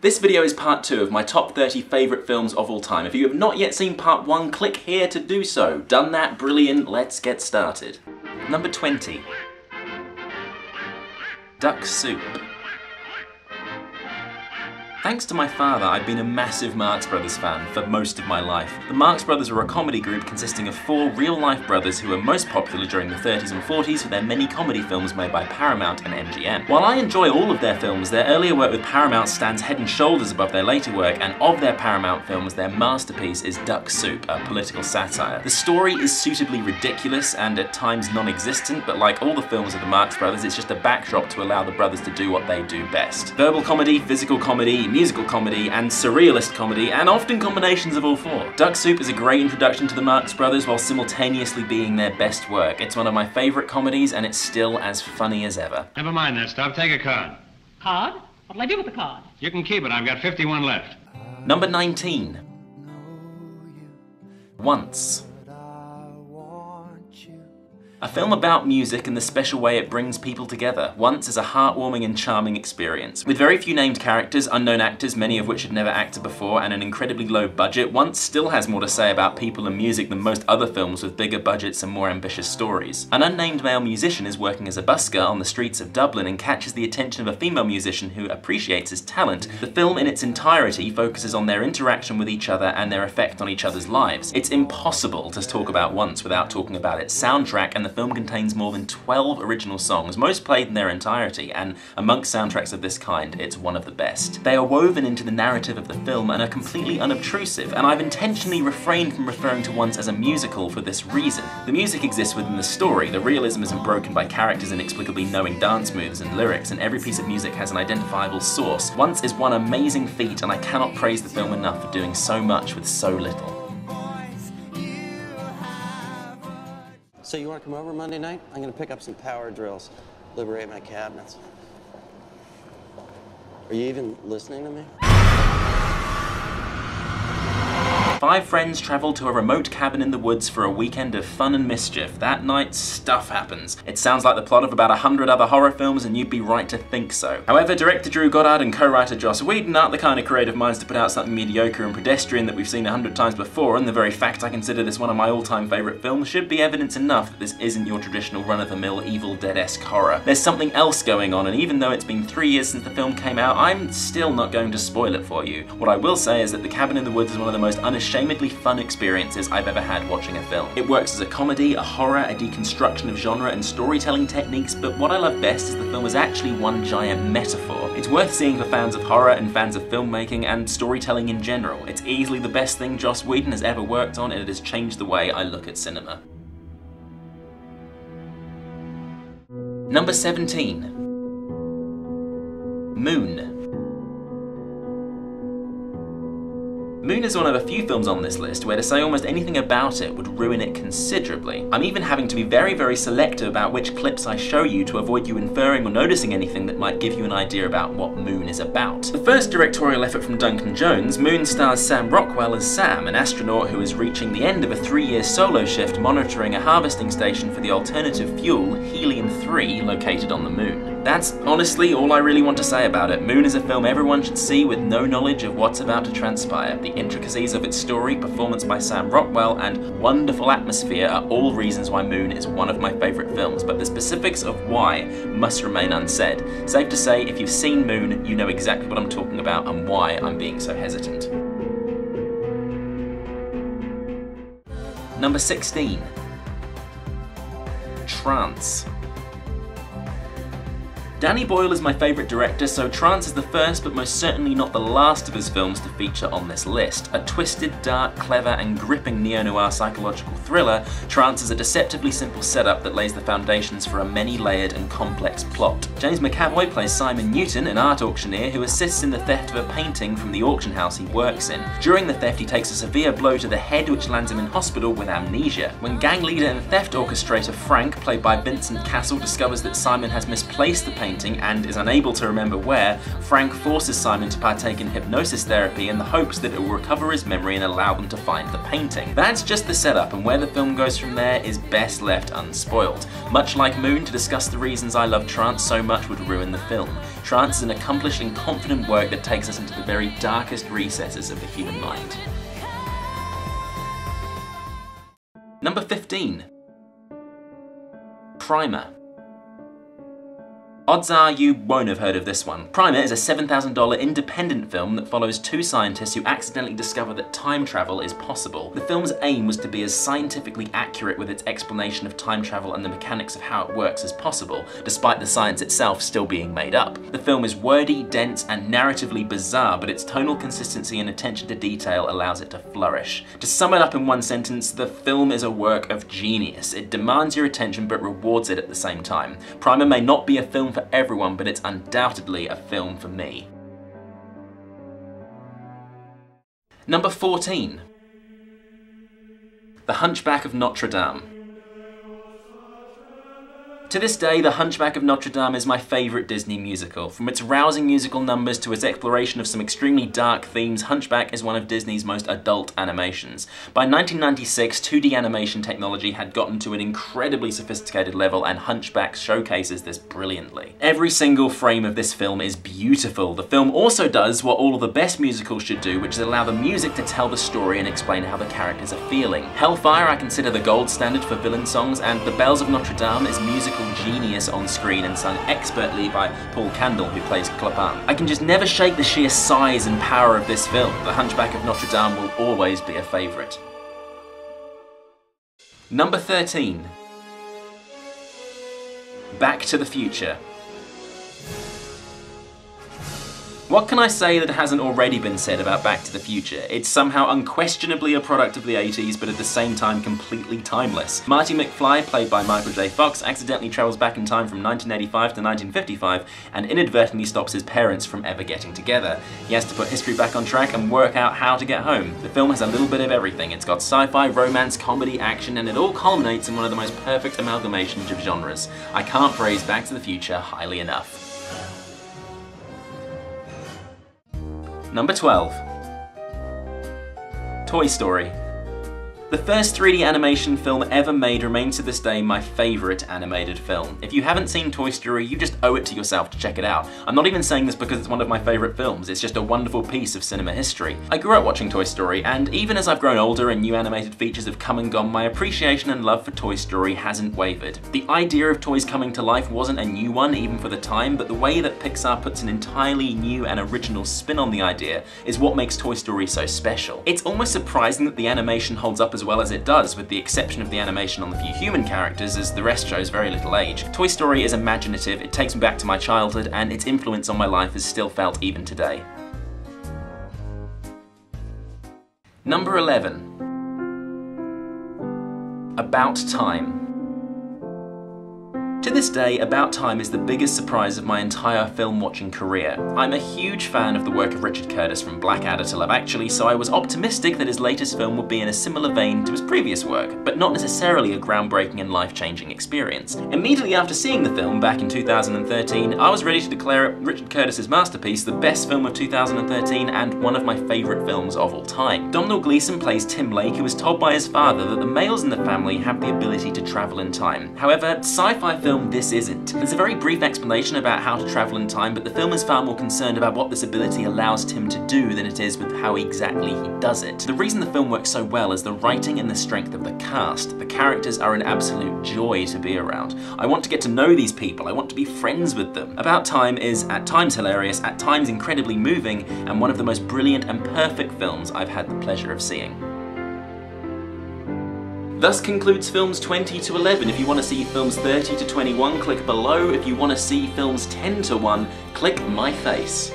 This video is part 2 of my top 30 favourite films of all time. If you have not yet seen part 1, click here to do so. Done that, brilliant, let's get started. Number 20. Duck Soup. Thanks to my father, I've been a massive Marx Brothers fan for most of my life. The Marx Brothers are a comedy group consisting of 4 real-life brothers who were most popular during the 30s and 40s for their many comedy films made by Paramount and MGM. While I enjoy all of their films, their earlier work with Paramount stands head and shoulders above their later work, and of their Paramount films, their masterpiece is Duck Soup, a political satire. The story is suitably ridiculous and at times non-existent, but like all the films of the Marx Brothers, it's just a backdrop to allow the brothers to do what they do best. Verbal comedy, physical comedy, musical comedy, and surrealist comedy, and often combinations of all 4. Duck Soup is a great introduction to the Marx Brothers while simultaneously being their best work. It's one of my favourite comedies, and it's still as funny as ever. Never mind that stuff, take a card. Card? What'll I do with the card? You can keep it, I've got 51 left. Number 19. Once. A film about music and the special way it brings people together. Once is a heartwarming and charming experience. With very few named characters, unknown actors, many of which had never acted before, and an incredibly low budget, Once still has more to say about people and music than most other films with bigger budgets and more ambitious stories. An unnamed male musician is working as a busker on the streets of Dublin and catches the attention of a female musician who appreciates his talent. The film in its entirety focuses on their interaction with each other and their effect on each other's lives. It's impossible to talk about Once without talking about its soundtrack, and the film contains more than 12 original songs, most played in their entirety, and amongst soundtracks of this kind, it's one of the best. They are woven into the narrative of the film and are completely unobtrusive, and I've intentionally refrained from referring to Once as a musical for this reason. The music exists within the story, the realism isn't broken by characters inexplicably knowing dance moves and lyrics, and every piece of music has an identifiable source. Once is one amazing feat, and I cannot praise the film enough for doing so much with so little. So you want to come over Monday night? I'm going to pick up some power drills, liberate my cabinets. Are you even listening to me? 5 friends travel to a remote cabin in the woods for a weekend of fun and mischief. That night, stuff happens. It sounds like the plot of about 100 other horror films, and you'd be right to think so. However, director Drew Goddard and co-writer Joss Whedon aren't the kind of creative minds to put out something mediocre and pedestrian that we've seen 100 times before, and the very fact I consider this one of my all-time favourite films should be evidence enough that this isn't your traditional run-of-the-mill Evil Dead-esque horror. There's something else going on, and even though it's been 3 years since the film came out, I'm still not going to spoil it for you. What I will say is that The Cabin in the Woods is one of the most unashamedly fun experiences I've ever had watching a film. It works as a comedy, a horror, a deconstruction of genre and storytelling techniques, but what I love best is the film is actually one giant metaphor. It's worth seeing for fans of horror and fans of filmmaking and storytelling in general. It's easily the best thing Joss Whedon has ever worked on, and it has changed the way I look at cinema. Number 17. Moon. Moon is one of a few films on this list where to say almost anything about it would ruin it considerably. I'm even having to be very, very selective about which clips I show you to avoid you inferring or noticing anything that might give you an idea about what Moon is about. The first directorial effort from Duncan Jones, Moon stars Sam Rockwell as Sam, an astronaut who is reaching the end of a 3-year solo shift monitoring a harvesting station for the alternative fuel, Helium 3, located on the Moon. That's honestly all I really want to say about it. Moon is a film everyone should see with no knowledge of what's about to transpire. The intricacies of its story, performance by Sam Rockwell, and wonderful atmosphere are all reasons why Moon is one of my favourite films, but the specifics of why must remain unsaid. Safe to say, if you've seen Moon, you know exactly what I'm talking about and why I'm being so hesitant. Number 16. Trance. Danny Boyle is my favourite director, so Trance is the first but most certainly not the last of his films to feature on this list. A twisted, dark, clever and gripping neo-noir psychological thriller, Trance is a deceptively simple setup that lays the foundations for a many-layered and complex plot. James McAvoy plays Simon Newton, an art auctioneer who assists in the theft of a painting from the auction house he works in. During the theft, he takes a severe blow to the head which lands him in hospital with amnesia. When gang leader and theft orchestrator Frank, played by Vincent Cassel, discovers that Simon has misplaced the painting painting and is unable to remember where, Frank forces Simon to partake in hypnosis therapy in the hopes that it will recover his memory and allow them to find the painting. That's just the setup, and where the film goes from there is best left unspoiled. Much like Moon, to discuss the reasons I love Trance so much would ruin the film. Trance is an accomplished and confident work that takes us into the very darkest recesses of the human mind. Number 15. Primer. Odds are you won't have heard of this one. Primer is a $7,000 independent film that follows two scientists who accidentally discover that time travel is possible. The film's aim was to be as scientifically accurate with its explanation of time travel and the mechanics of how it works as possible, despite the science itself still being made up. The film is wordy, dense, and narratively bizarre, but its tonal consistency and attention to detail allows it to flourish. To sum it up in one sentence, the film is a work of genius. It demands your attention but rewards it at the same time. Primer may not be a film for everyone, but it's undoubtedly a film for me. Number 14. The Hunchback of Notre Dame. To this day, The Hunchback of Notre Dame is my favourite Disney musical. From its rousing musical numbers to its exploration of some extremely dark themes, Hunchback is one of Disney's most adult animations. By 1996, 2D animation technology had gotten to an incredibly sophisticated level, and Hunchback showcases this brilliantly. Every single frame of this film is beautiful. The film also does what all of the best musicals should do, which is allow the music to tell the story and explain how the characters are feeling. Hellfire I consider the gold standard for villain songs, and The Bells of Notre Dame is musical genius on screen and sung expertly by Paul Candle, who plays Clopin. I can just never shake the sheer size and power of this film. The Hunchback of Notre Dame will always be a favourite. Number 13. Back to the Future. What can I say that hasn't already been said about Back to the Future? It's somehow unquestionably a product of the 80s, but at the same time completely timeless. Marty McFly, played by Michael J. Fox, accidentally travels back in time from 1985 to 1955 and inadvertently stops his parents from ever getting together. He has to put history back on track and work out how to get home. The film has a little bit of everything. It's got sci-fi, romance, comedy, action, and it all culminates in one of the most perfect amalgamations of genres. I can't praise Back to the Future highly enough. Number 12. Toy Story. The first 3D animation film ever made remains to this day my favourite animated film. If you haven't seen Toy Story, you just owe it to yourself to check it out. I'm not even saying this because it's one of my favourite films, it's just a wonderful piece of cinema history. I grew up watching Toy Story, and even as I've grown older and new animated features have come and gone, my appreciation and love for Toy Story hasn't wavered. The idea of toys coming to life wasn't a new one, even for the time, but the way that Pixar puts an entirely new and original spin on the idea is what makes Toy Story so special. It's almost surprising that the animation holds up as well as it does, with the exception of the animation on the few human characters, as the rest shows very little age. Toy Story is imaginative, it takes me back to my childhood, and its influence on my life is still felt even today. Number 11. About Time. To this day, About Time is the biggest surprise of my entire film-watching career. I'm a huge fan of the work of Richard Curtis, from Blackadder to Love Actually, so I was optimistic that his latest film would be in a similar vein to his previous work, but not necessarily a groundbreaking and life-changing experience. Immediately after seeing the film, back in 2013, I was ready to declare it Richard Curtis's masterpiece, the best film of 2013 and one of my favourite films of all time. Domhnall Gleeson plays Tim Lake, who is told by his father that the males in the family have the ability to travel in time. However, sci-fi film this isn't. There's a very brief explanation about how to travel in time, but the film is far more concerned about what this ability allows Tim to do than it is with how exactly he does it. The reason the film works so well is the writing and the strength of the cast. The characters are an absolute joy to be around. I want to get to know these people, I want to be friends with them. About Time is at times hilarious, at times incredibly moving, and one of the most brilliant and perfect films I've had the pleasure of seeing. Thus concludes films 20 to 11. If you want to see films 30 to 21, click below. If you want to see films 10 to 1, click my face.